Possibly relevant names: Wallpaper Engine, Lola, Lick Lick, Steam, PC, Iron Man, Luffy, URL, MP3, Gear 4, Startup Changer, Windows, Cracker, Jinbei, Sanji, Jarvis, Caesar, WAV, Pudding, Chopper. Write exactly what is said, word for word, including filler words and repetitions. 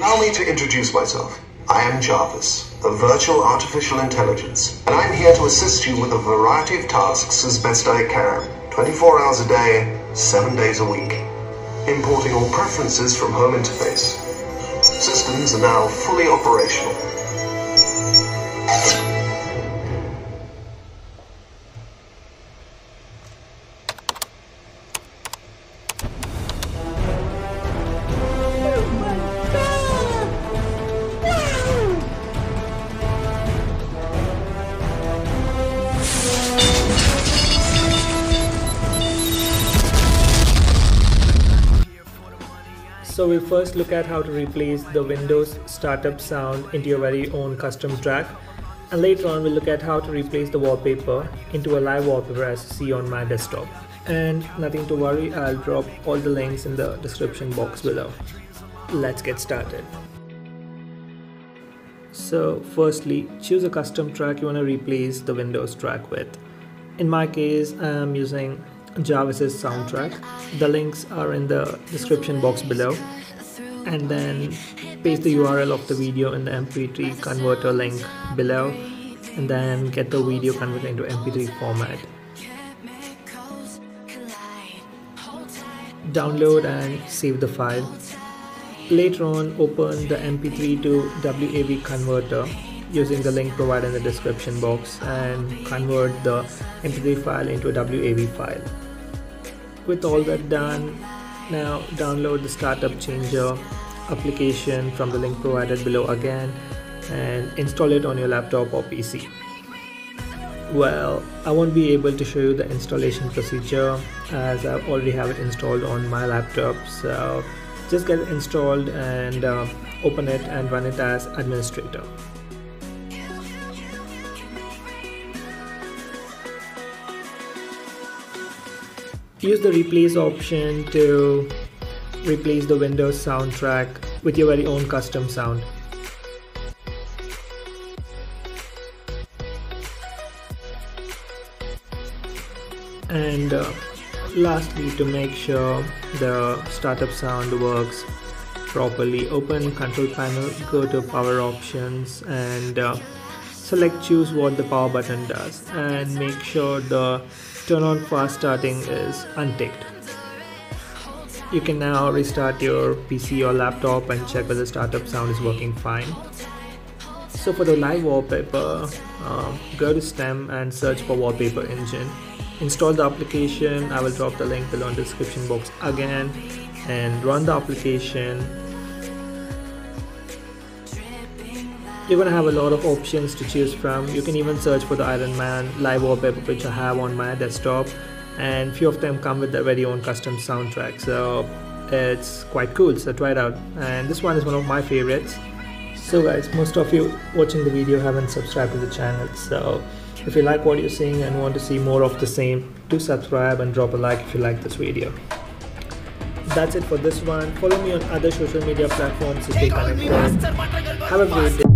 Allow me to introduce myself. I am Jarvis, a virtual artificial intelligence, and I'm here to assist you with a variety of tasks as best I can, twenty-four hours a day, seven days a week. Importing all preferences from home interface. Systems are now fully operational. So we first look at how to replace the Windows startup sound into your very own custom track, and later on we'll look at how to replace the wallpaper into a live wallpaper as you see on my desktop. And nothing to worry, I'll drop all the links in the description box below. Let's get started. So firstly, choose a custom track you want to replace the Windows track with. In my case, I'm using Jarvis's soundtrack. The links are in the description box below, and then paste the U R L of the video in the M P three converter link below, and then get the video converted into M P three format. Download and save the file. Later on, open the M P three to W A V converter using the link provided in the description box and convert the M P three file into a W A V file. With all that done, now download the Startup Changer application from the link provided below again and install it on your laptop or P C. Well, I won't be able to show you the installation procedure as I already have it installed on my laptop, so just get it installed and uh, open it and run it as administrator. Use the replace option to replace the Windows soundtrack with your very own custom sound. And uh, lastly, to make sure the startup sound works properly, open control panel, go to power options, and uh, select choose what the power button does, and make sure the turn on fast starting is unticked. You can now restart your P C or laptop and check whether the startup sound is working fine. So for the live wallpaper, uh, go to Steam and search for Wallpaper Engine. Install the application. I will drop the link below in the description box again, and run the application. You're gonna have a lot of options to choose from. You can even search for the Iron Man live wallpaper, which I have on my desktop, and few of them come with their very own custom soundtrack, so it's quite cool. So try it out, and this one is one of my favorites. So guys, most of you watching the video haven't subscribed to the channel, so if you like what you're seeing and want to see more of the same, do subscribe and drop a like if you like this video. That's it for this one. Follow me on other social media platforms to stay connected. Have a great day.